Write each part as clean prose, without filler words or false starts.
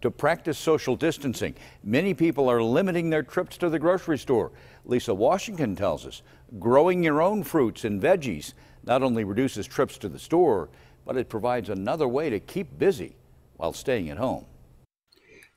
to practice social distancing. Many people are limiting their trips to the grocery store. Lisa Washington tells us growing your own fruits and veggies not only reduces trips to the store, but it provides another way to keep busy while staying at home.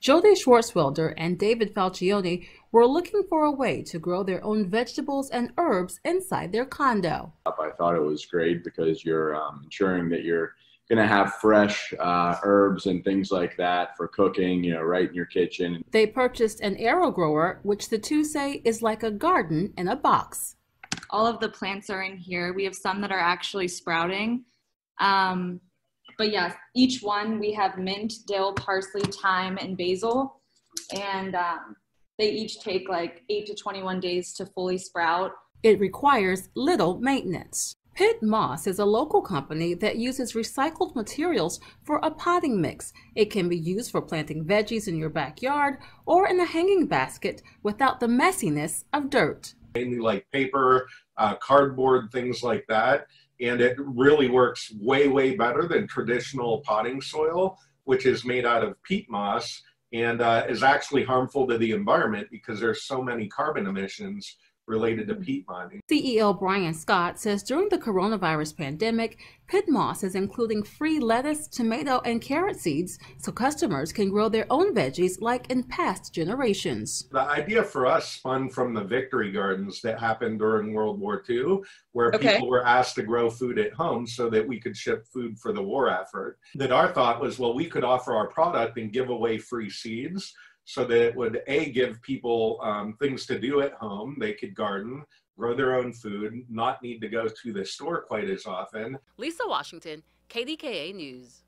Jody Schwartzwelder and David Falcioni were looking for a way to grow their own vegetables and herbs inside their condo. I thought it was great because you're ensuring that you're going to have fresh herbs and things like that for cooking, you know, right in your kitchen. They purchased an AeroGrower, which the two say is like a garden in a box. All of the plants are in here. We have some that are actually sprouting. But yes, each one we have mint, dill, parsley, thyme, and basil, and they each take like 8 to 21 days to fully sprout. It requires little maintenance. PittMoss is a local company that uses recycled materials for a potting mix. It can be used for planting veggies in your backyard or in a hanging basket without the messiness of dirt. Mainly like paper, cardboard, things like that. And it really works way, way better than traditional potting soil, which is made out of peat moss and is actually harmful to the environment because there's so many carbon emissions related to peat mining. CEO Brian Scott says during the coronavirus pandemic, PittMoss is including free lettuce, tomato, and carrot seeds so customers can grow their own veggies like in past generations. The idea for us spun from the victory gardens that happened during World War II, where people were asked to grow food at home so that we could ship food for the war effort. That our thought was, well, we could offer our product and give away free seeds, so that it would, A, give people things to do at home. They could garden, grow their own food, not need to go to the store quite as often. Lisa Washington, KDKA News.